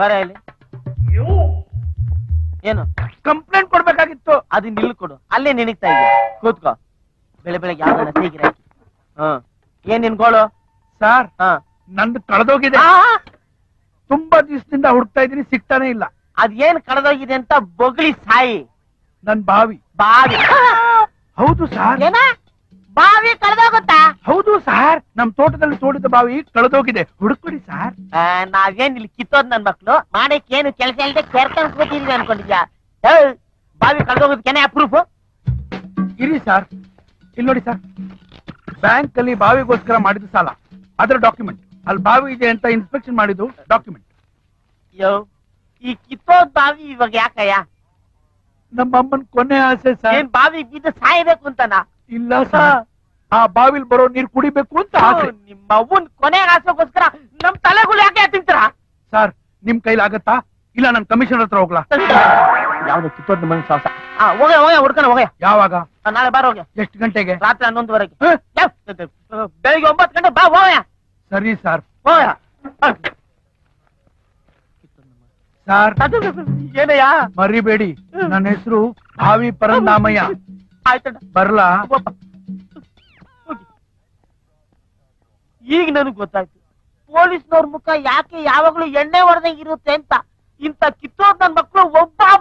ಬರಲಿ ಯೋ ಏನು ಕಂಪ್ಲೇಂಟ್ ಕೊಡ್ಬೇಕಾಗಿತ್ತು ಅದು ನಿಲ್ಲು ಕೊಡು ಅಲ್ಲೇ ನಿನಿಗ್ತಾ ಇದೀಯ ಕೂತ್ಕೋ ಬೆಳೆ ಬೆಳಗ್ಗೆ ಯಾವ್ದನ್ನ ಸೇಗಿರಾಕಿ ಏನ್ ನಿನ್ಗೋಳು ಸರ್ ನಂದು ಕಳೆದೋಗಿದೆ ತುಂಬಾ ದಿವಸದಿಂದ ಹುಡುಕ್ತಾ ಇದೀನಿ ಸಿಗ್ತಾನೆ ಇಲ್ಲ ಅದೇನ್ ಕಳೆದೋಗಿದೆ ಅಂತ ಬೊಗಳಿ ಸಾಯಿ ನನ್ ಬಾವಿ ಬಾವಿ ಹೌದು ಸರ್ ಏನ ಬಾವಿ ಕಳೆದೋಗುತ್ತಾ ಹೌದು ಸರ್ ನಮ್ ತೋಟದಲ್ಲಿ ತೋಡಿದ ಬಾವಿ ಕಳೆದೋಗಿದೆ ಹುಡುಕೊಡಿ ಸರ್ ನಾವೇನ್ ಇಲ್ಲಿ ಕಿತ್ತೋದ್ ನನ್ ಮಕ್ಳು ಮಾಡಕ್ಕೆ ಏನು ಕೆಲಸ ಇಲ್ಲದೆ ಕೆರ್ಕೊಂಡ್ಬೋದಿದ್ವಿ ಅನ್ಕೊಂಡಿದ್ಯಾ ಬಾವಿ ಕಳೆದೋಗೋದಕ್ಕೆ ಅಪ್ರೂಫ್ ಇರಿ ಸರ್ ಇಲ್ಲಿ ನೋಡಿ ಸರ್ ಬ್ಯಾಂಕ್ ಅಲ್ಲಿ ಬಾವಿಗೋಸ್ಕರ ಮಾಡಿದ ಸಾಲ ಅದರ ಡಾಕ್ಯುಮೆಂಟ್ ಅಲ್ಲಿ ಬಾವಿ ಇದೆ ಅಂತ ಇನ್ಸ್ಪೆಕ್ಷನ್ ಮಾಡಿದ್ದು ಡಾಕ್ಯುಮೆಂಟ್ ಯೋ ಈ ಕಿತ್ತೋದ್ ಬಾವಿ ಇವಾಗ ಯಾಕಯ್ಯ ನಮ್ಮ ಅಮ್ಮನ್ ಕೊನೆ ಆಸೆ ಸರ್ ಏನ್ ಬಾವಿ ಬಿದ್ದು ಸಾಯ್ಬೇಕು ಅಂತನಾ ಇಲ್ಲ ಸರ್ ಆ ಬಾವಿಲ್ ಬರೋ ನೀರ್ ಕುಡಿಬೇಕು ಅಂತ ಆಸೆ ನಿಮ್ಮ ಅವ್ವನ್ ಕೊನೆ ಆಸೆಗೋಸ್ಕರ ನಮ್ ತಲೆಗಳು ಯಾಕೆ ತಿಂತೀರಾ ಸರ್ ನಿಮ್ ಕೈಲಿ ಆಗತ್ತಾ ಇಲ್ಲ ನನ್ ಕಮಿಷನರ್ ಹತ್ರ ಹೋಗ್ಲಾ ಯಾವ್ದು ಕಿತ್ತೋದ್ ಮನೆ ಸಾಹಸ ಹೋಗ ಹೋಗ ಹುಡ್ಕಣ ಹೋಗ ಯಾವಾಗ ನಾಳೆ ಬಾರ ಹೋಗ ಎಷ್ಟು ಗಂಟೆಗೆ ರಾತ್ರಿ 11 ಗಂಟೆವರೆಗೆ ಬೆಳಿಗ್ಗೆ 9 ಗಂಟೆ ಬಾ ಹೋಗ ಸರಿ ಸರ್ ಹೋಗ ಸರ್ ಏನಯ್ಯ ಮರಿಬೇಡಿ ನನ್ನ ಹೆಸರು ಭಾವಿ ಪರಂದಾಮಯ್ಯ ಆಯ್ತಣ್ಣ ಬರ್ಲಾ ಈಗ ನನಗ್ ಗೊತ್ತಾಯ್ತು ಪೊಲೀಸ್ನವ್ರ ಮುಖ ಯಾಕೆ ಯಾವಾಗ್ಲೂ ಎಣ್ಣೆ ಹೊಡೆದಂಗಿರುತ್ತೆ ಅಂತ ಇಂತ ಕಿತ್ತೋದ್ ನನ್ ಮಕ್ಳು ಒಬ್ಬ